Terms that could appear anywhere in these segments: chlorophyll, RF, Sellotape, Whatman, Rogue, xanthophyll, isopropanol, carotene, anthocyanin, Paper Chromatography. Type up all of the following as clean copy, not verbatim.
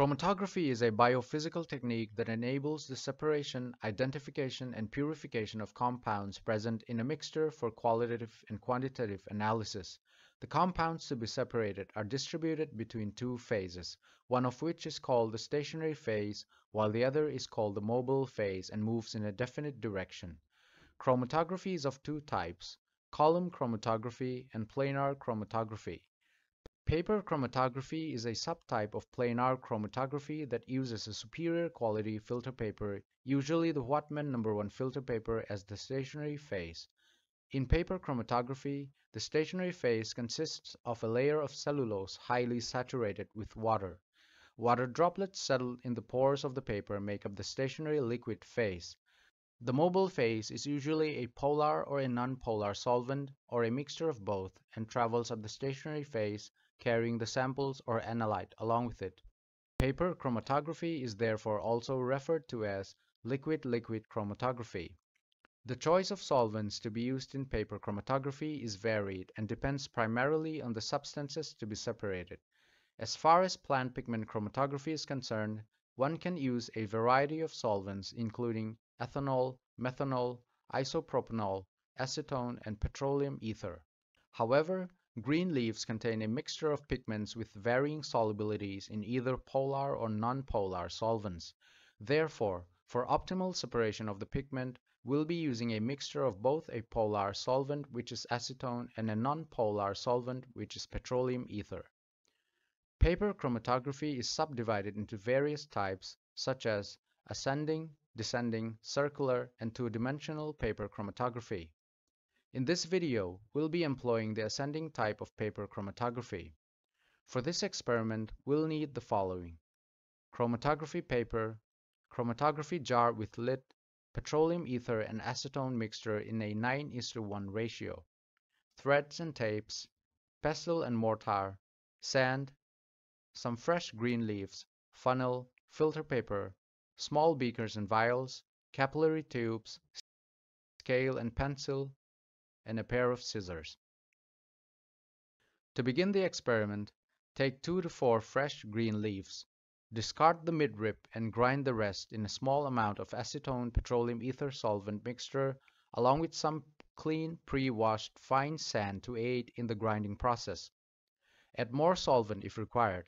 Chromatography is a biophysical technique that enables the separation, identification, and purification of compounds present in a mixture for qualitative and quantitative analysis. The compounds to be separated are distributed between two phases, one of which is called the stationary phase, while the other is called the mobile phase and moves in a definite direction. Chromatography is of two types: column chromatography and planar chromatography. Paper chromatography is a subtype of planar chromatography that uses a superior quality filter paper, usually the Whatman No. 1 filter paper, as the stationary phase. In paper chromatography, the stationary phase consists of a layer of cellulose highly saturated with water. Water droplets settled in the pores of the paper make up the stationary liquid phase. The mobile phase is usually a polar or a nonpolar solvent or a mixture of both, and travels up the stationary phase carrying the samples or analyte along with it. Paper chromatography is therefore also referred to as liquid-liquid chromatography. The choice of solvents to be used in paper chromatography is varied and depends primarily on the substances to be separated. As far as plant pigment chromatography is concerned, one can use a variety of solvents including ethanol, methanol, isopropanol, acetone, and petroleum ether. However, green leaves contain a mixture of pigments with varying solubilities in either polar or nonpolar solvents. Therefore, for optimal separation of the pigment, we'll be using a mixture of both a polar solvent, which is acetone, and a nonpolar solvent, which is petroleum ether. Paper chromatography is subdivided into various types such as ascending, descending, circular, and two-dimensional paper chromatography. In this video, we'll be employing the ascending type of paper chromatography. For this experiment, we'll need the following: chromatography paper, chromatography jar with lid, petroleum ether and acetone mixture in a 9:1 ratio, threads and tapes, pestle and mortar, sand, some fresh green leaves, funnel, filter paper, small beakers and vials, capillary tubes, scale and pencil, and a pair of scissors. To begin the experiment, take 2 to 4 fresh green leaves. Discard the midrib and grind the rest in a small amount of acetone petroleum ether solvent mixture along with some clean pre-washed fine sand to aid in the grinding process. Add more solvent if required.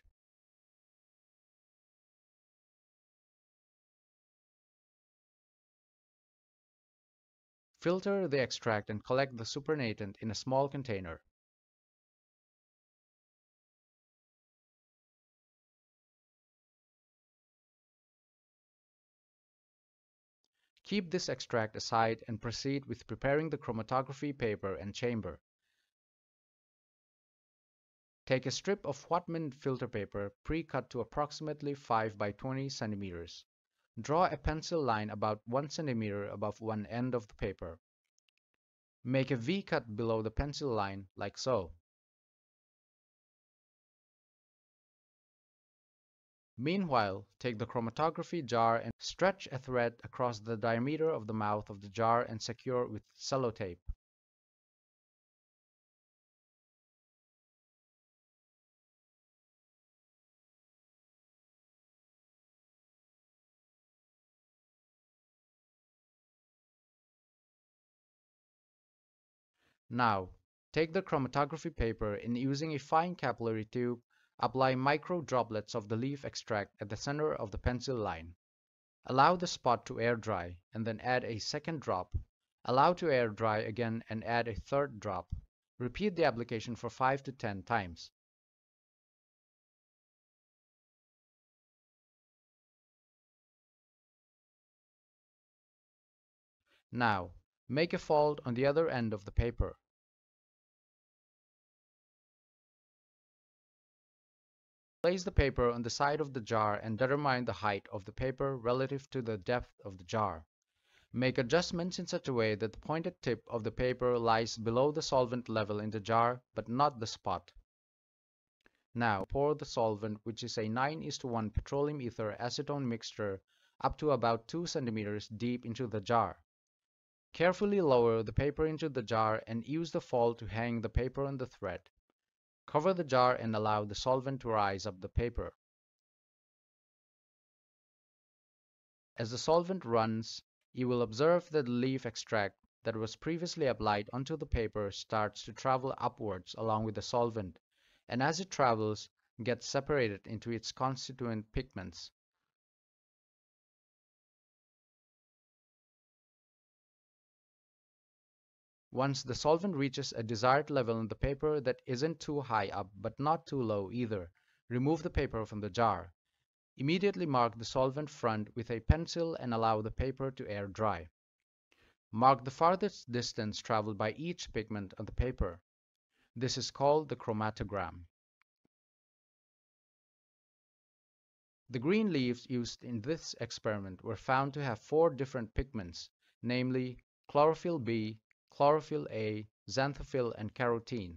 Filter the extract and collect the supernatant in a small container. Keep this extract aside and proceed with preparing the chromatography paper and chamber. Take a strip of Whatman filter paper pre-cut to approximately 5 by 20 centimeters. Draw a pencil line about 1 centimeter above one end of the paper. Make a V-cut below the pencil line, like so. Meanwhile, take the chromatography jar and stretch a thread across the diameter of the mouth of the jar and secure with sellotape. Now, take the chromatography paper and, using a fine capillary tube, apply micro droplets of the leaf extract at the center of the pencil line. Allow the spot to air dry and then add a second drop. Allow to air dry again and add a third drop. Repeat the application for 5 to 10 times. Now, make a fold on the other end of the paper. Place the paper on the side of the jar and determine the height of the paper relative to the depth of the jar. Make adjustments in such a way that the pointed tip of the paper lies below the solvent level in the jar, but not the spot. Now pour the solvent, which is a 9:1 petroleum ether acetone mixture, up to about 2 centimeters deep into the jar. Carefully lower the paper into the jar and use the fold to hang the paper on the thread. Cover the jar and allow the solvent to rise up the paper. As the solvent runs, you will observe that the leaf extract that was previously applied onto the paper starts to travel upwards along with the solvent, and as it travels, gets separated into its constituent pigments. Once the solvent reaches a desired level in the paper that isn't too high up but not too low either, remove the paper from the jar. Immediately mark the solvent front with a pencil and allow the paper to air dry. Mark the farthest distance traveled by each pigment on the paper. This is called the chromatogram. The green leaves used in this experiment were found to have 4 different pigments, namely chlorophyll B, chlorophyll A, xanthophyll, and carotene.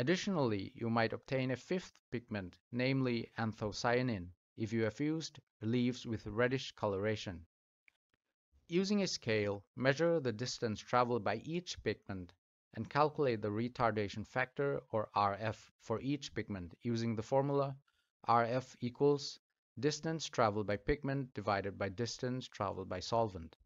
Additionally, you might obtain a 5th pigment, namely anthocyanin, if you effused leaves with reddish coloration. Using a scale, measure the distance traveled by each pigment and calculate the retardation factor or RF for each pigment using the formula RF equals distance traveled by pigment divided by distance traveled by solvent.